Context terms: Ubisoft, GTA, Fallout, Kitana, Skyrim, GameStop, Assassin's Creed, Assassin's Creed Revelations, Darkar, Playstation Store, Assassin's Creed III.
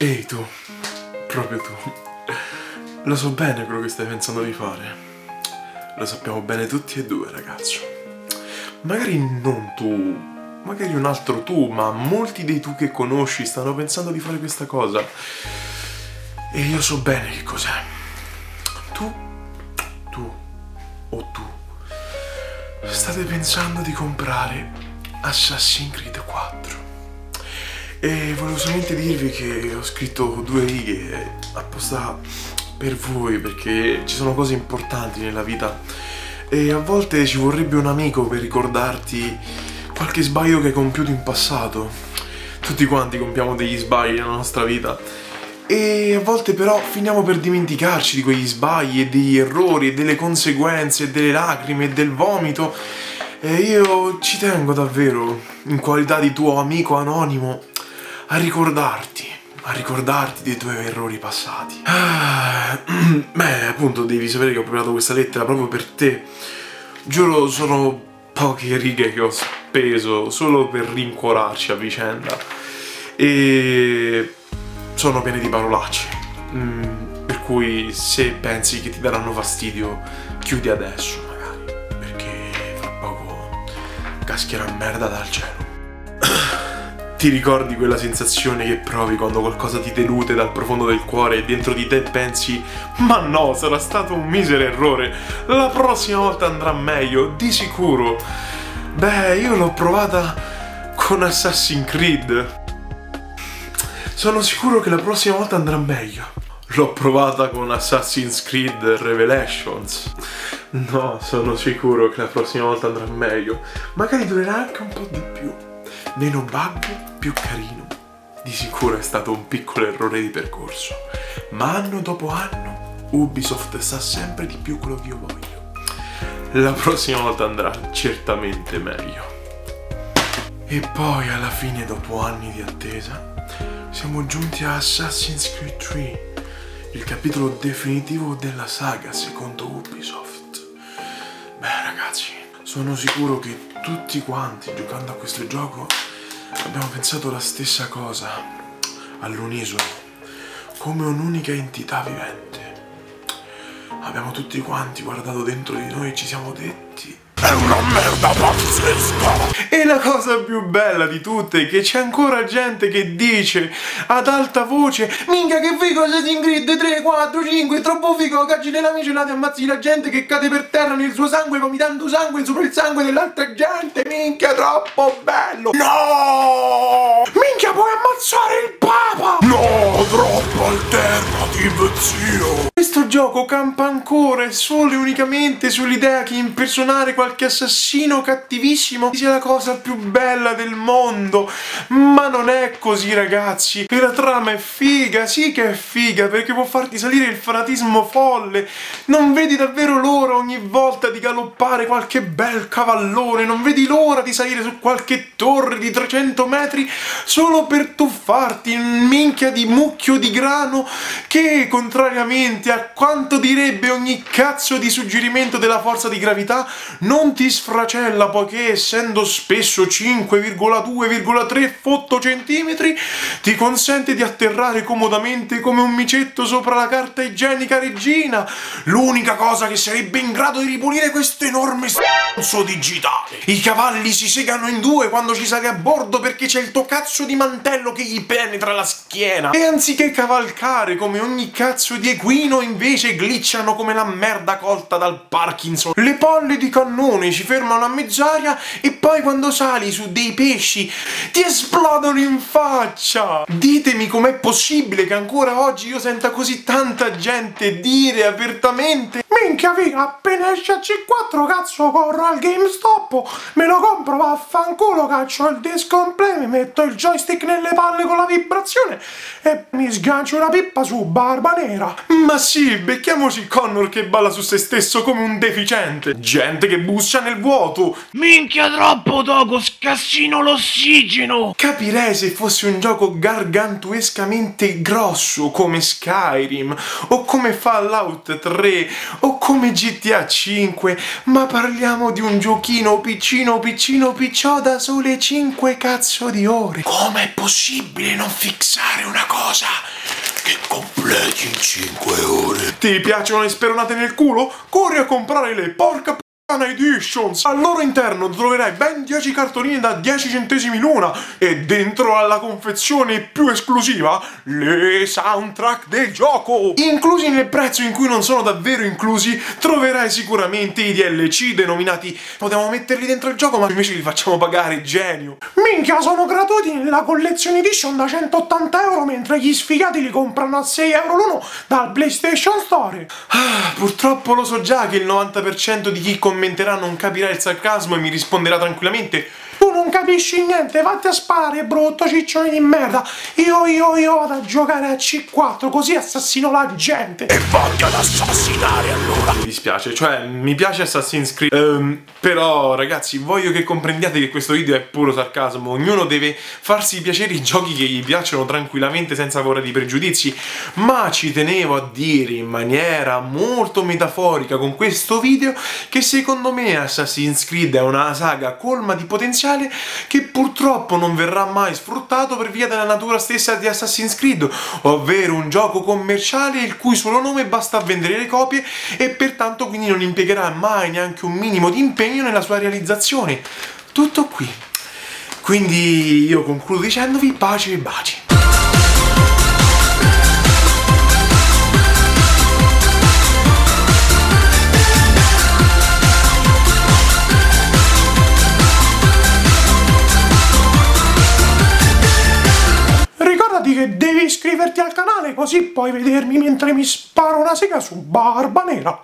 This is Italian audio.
Ehi tu, proprio tu, lo so bene quello che stai pensando di fare, lo sappiamo bene tutti e due, ragazzo. Magari non tu, magari un altro tu, ma molti dei tu che conosci stanno pensando di fare questa cosa e io so bene che cos'è. Tu state pensando di comprare Assassin's Creed IV. E volevo solamente dirvi che ho scritto 2 righe apposta per voi, perché ci sono cose importanti nella vita e a volte ci vorrebbe un amico per ricordarti qualche sbaglio che hai compiuto in passato. Tutti quanti compiamo degli sbagli nella nostra vita e a volte però finiamo per dimenticarci di quegli sbagli e degli errori e delle conseguenze e delle lacrime e del vomito. E io ci tengo davvero, in qualità di tuo amico anonimo, a ricordarti dei tuoi errori passati. Beh, appunto, devi sapere che ho preparato questa lettera proprio per te. Giuro, sono poche righe che ho speso solo per rincuorarci a vicenda e sono piene di parolacce, per cui se pensi che ti daranno fastidio chiudi adesso magari, perché fra poco caschierà merda dal cielo. Ti ricordi quella sensazione che provi quando qualcosa ti delute dal profondo del cuore e dentro di te pensi "ma no, sarà stato un misero errore, la prossima volta andrà meglio, di sicuro"? Beh, io l'ho provata con Assassin's Creed. Sono sicuro che la prossima volta andrà meglio. L'ho provata con Assassin's Creed Revelations. No, sono sicuro che la prossima volta andrà meglio. Magari durerà anche un po' di più. Meno bug, più carino. Di sicuro è stato un piccolo errore di percorso, ma anno dopo anno Ubisoft sa sempre di più quello che io voglio. La prossima volta andrà certamente meglio. E poi alla fine, dopo anni di attesa, siamo giunti a Assassin's Creed III, il capitolo definitivo della saga secondo Ubisoft. Beh, ragazzi, sono sicuro che tutti quanti, giocando a questo gioco, abbiamo pensato la stessa cosa, all'unisono, come un'unica entità vivente. Abbiamo tutti quanti guardato dentro di noi e ci siamo detti: è una merda pazzesca! E la cosa più bella di tutte è che c'è ancora gente che dice ad alta voce: minchia, che figo Assassin's Creed 3, 4, 5, troppo figo, cacci della micellata e ammazzi la gente che cade per terra nel suo sangue vomitando sangue sopra il sangue dell'altra gente, minchia, troppo bello! No! Minchia, puoi ammazzare il Papa! No, troppo alternative, zio! Questo gioco campa ancora e solo e unicamente sull'idea che impersonare qualche assassino cattivissimo sia la cosa più bella del mondo, ma non è così, ragazzi. E la trama è figa, sì che è figa, perché può farti salire il fanatismo folle. Non vedi davvero l'ora ogni volta di galoppare qualche bel cavallone, non vedi l'ora di salire su qualche torre di 300 metri solo per tuffarti in minchia di mucchio di grano che, contrariamente a quanto direbbe ogni cazzo di suggerimento della forza di gravità, non ti sfracella, poiché essendo spesso 5,2,3 fotocentimetri ti consente di atterrare comodamente come un micetto sopra la carta igienica regina, l'unica cosa che sarebbe in grado di ripulire questo enorme stronzo digitale. I cavalli si segano in due quando ci sali a bordo perché c'è il tuo cazzo di mantello che gli penetra la schiena, e anziché cavalcare come ogni cazzo di equino invece glitchano come la merda colta dal Parkinson. Le polle di cannone ci fermano a mezz'aria e poi quando sali su dei pesci ti esplodono in faccia. Ditemi com'è possibile che ancora oggi io senta così tanta gente dire apertamente: minchia figa, appena esce a C4 cazzo corro al GameStop, me lo compro, vaffanculo, caccio il disco in play, mi metto il joystick nelle palle con la vibrazione e mi sgancio una pippa su Barba Nera. Ma sì, becchiamoci Connor che balla su se stesso come un deficiente, gente che bussa nel vuoto, minchia troppo togo, scassino l'ossigeno. Capirei se fosse un gioco gargantuescamente grosso come Skyrim o come Fallout 3 o o come GTA 5, ma parliamo di un giochino piccino da sole 5 cazzo di ore. Com'è possibile non fissare una cosa che completi in 5 ore? Ti piacciono le speronate nel culo? Corri a comprare le porca p***a editions! Al loro interno troverai ben 10 cartoline da 10 centesimi l'una e dentro alla confezione più esclusiva le soundtrack del gioco! Inclusi nel prezzo in cui non sono davvero inclusi troverai sicuramente i DLC denominati potevamo metterli dentro il gioco ma invece li facciamo pagare, genio! Minchia, sono gratuiti nella collection edition da 180 euro mentre gli sfigati li comprano a 6 euro l'uno dal Playstation Store! Ah, purtroppo lo so già che il 90% di chi commenterà non capirà il sarcasmo e mi risponderà tranquillamente: tu non capisci niente, vatti a sparare, brutto ciccione di merda. Io vado a giocare a C4 così assassino la gente. E voglio ad assassinare allora. Mi dispiace, cioè mi piace Assassin's Creed, però ragazzi voglio che comprendiate che questo video è puro sarcasmo. Ognuno deve farsi piacere i giochi che gli piacciono tranquillamente senza paura di pregiudizi. Ma ci tenevo a dire in maniera molto metaforica con questo video che secondo me Assassin's Creed è una saga colma di potenziale che purtroppo non verrà mai sfruttato per via della natura stessa di Assassin's Creed, ovvero un gioco commerciale il cui solo nome basta a vendere le copie e pertanto quindi non impiegherà mai neanche un minimo di impegno nella sua realizzazione. Tutto qui. Quindi io concludo dicendovi pace e baci. Iscriverti al canale così puoi vedermi mentre mi sparo una sega su Barba Nera.